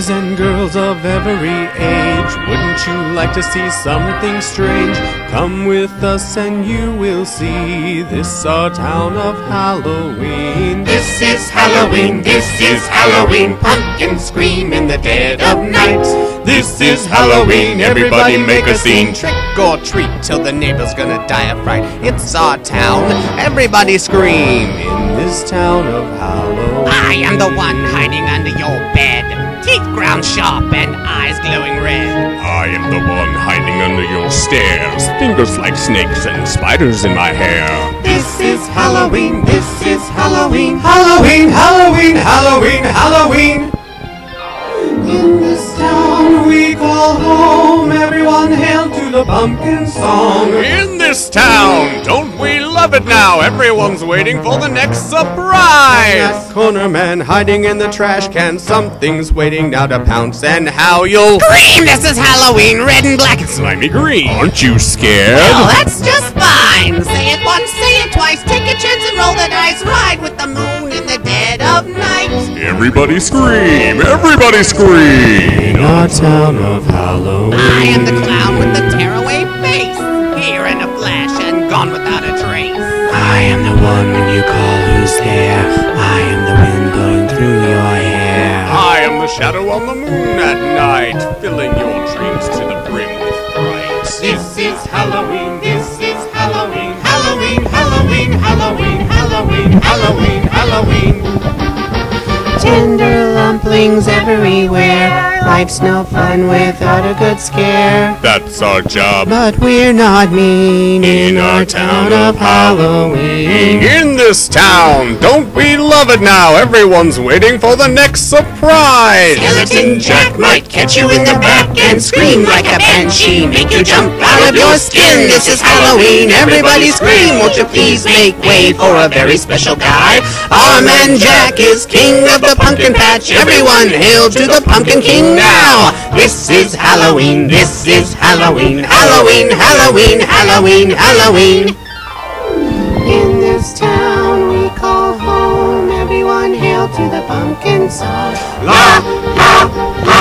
boys and girls of every age, wouldn't you like to see something strange? Come with us and you will see this our town of Halloween. This is Halloween, this is Halloween, pumpkins scream in the dead of night. This is Halloween, everybody make a scene, trick or treat till the neighbor's gonna die of fright. It's our town, everybody scream in this town of Halloween. I am the one hiding under your bed, teeth ground sharp and eyes glowing red. I am the one hiding under your stairs, fingers like snakes and spiders in my hair. This is Halloween, this is Halloween, Halloween, Halloween, Halloween, Halloween. In this town we call home, everyone hail to the pumpkin song. In this town, don't we love it now? Everyone's waiting for the next surprise. That corner man hiding in the trash can, something's waiting now to pounce and howl. You'll scream, this is Halloween, red and black and slimy green. Aren't you scared? Well, that's just fine. Say it once, say it twice, take a chance and roll the dice, ride with the moon in the dead of night. Everybody scream, everybody scream, in our town of Halloween. I am the clown with the tearaway face, here in a flash and gone without a trace. I am the one when you call who's there, I am the wind blowing through your hair. I am the shadow on the moon at night, filling your dreams to the brim with fright. This is Halloween, this is Halloween, Halloween, Halloween, Halloween, Halloween, Halloween, Halloween, Halloween. Tender lumplings everywhere, life's no fun without a good scare. That's our job, but we're not mean in our town of Halloween. In this town, don't we love it now? Everyone's waiting for the next surprise. Skeleton Jack might catch you in the back and scream like a banshee, make you jump out of your skin. This is Halloween, everybody scream. Won't you please make way for a very special guy? Our man Jack is king of the pumpkin patch. Everyone hail to the pumpkin king now. This is Halloween, this is Halloween, Halloween, Halloween, Halloween, Halloween. In this town we call home, everyone hail to the pumpkin song. La, la, la.